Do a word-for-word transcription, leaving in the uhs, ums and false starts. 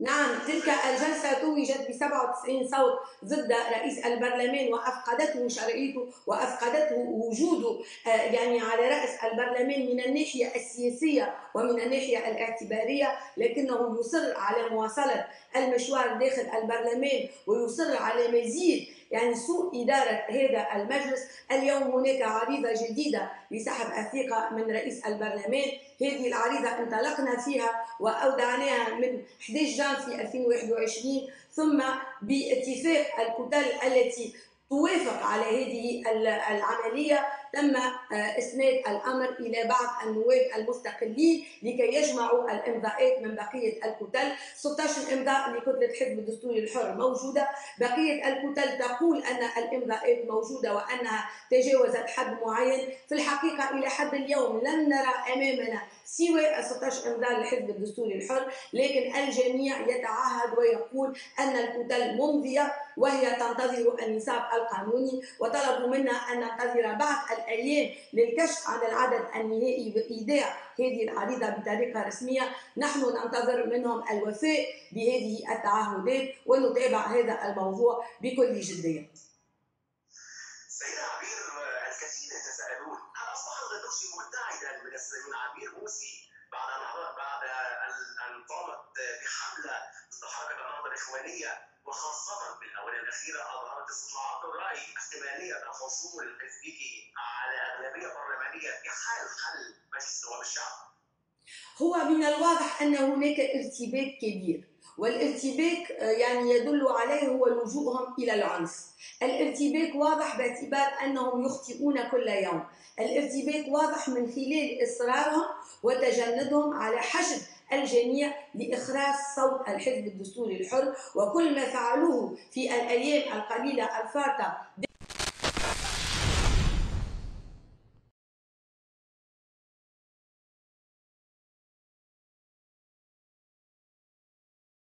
نعم تلك الجلسة توجت ب سبعة وتسعين صوت ضد رئيس البرلمان وأفقدته شرعيته وأفقدته وجوده يعني على رأس البرلمان من الناحية السياسية ومن الناحية الاعتبارية، لكنه يصر على مواصلة المشوار داخل البرلمان ويصر على مزيد يعني سوء إدارة هذا المجلس. اليوم هناك عريضة جديدة لسحب الثقة من رئيس البرلمان، هذه العريضة انطلقنا فيها وأودعناها من أحد عشر جانفي ألفين وواحد وعشرين ثم باتفاق الكتل التي توافق على هذه العملية تم إسناد الأمر إلى بعض النواب المستقلين لكي يجمعوا الإمضاءات من بقية الكتل. ستة عشر إمضاء لكتلة حزب الدستور الحر موجودة، بقية الكتل تقول أن الإمضاءات موجودة وأنها تجاوزت حد معين. في الحقيقة إلى حد اليوم لم نرى أمامنا سوى ستة عشر إمضاء لحزب الدستور الحر، لكن الجميع يتعهد ويقول أن الكتل ممضية وهي تنتظر النصاب القانوني، وطلبوا منا أن ننتظر بعض الأيام للكشف عن العدد النهائي وإيداع هذه العريضة بطريقة رسمية. نحن ننتظر منهم الوفاء بهذه التعهدات ونتابع هذا الموضوع بكل جدية. سيدة عبير، الكثير يتساءلون هل أصبح الغنوشي مبتعدا من عبير موسي بعد أن قامت بحملة ضد حركة النهضة الإخوانية، وخاصة بالآونة الأخيرة أظهرت استطلاعات الرأي احتمالية الحصول الحزبي على أغلبية برلمانية في حال حل مجلس نواب الشعب؟ هو من الواضح أن هناك ارتباك كبير، والارتباك يعني يدل عليه هو لجوءهم إلى العنف. الارتباك واضح باعتبار أنهم يخطئون كل يوم، الارتباك واضح من خلال إصرارهم وتجندهم على حشد الجميع لإخراج صوت الحزب الدستوري الحر، وكل ما فعلوه في الأيام القليلة الفاتة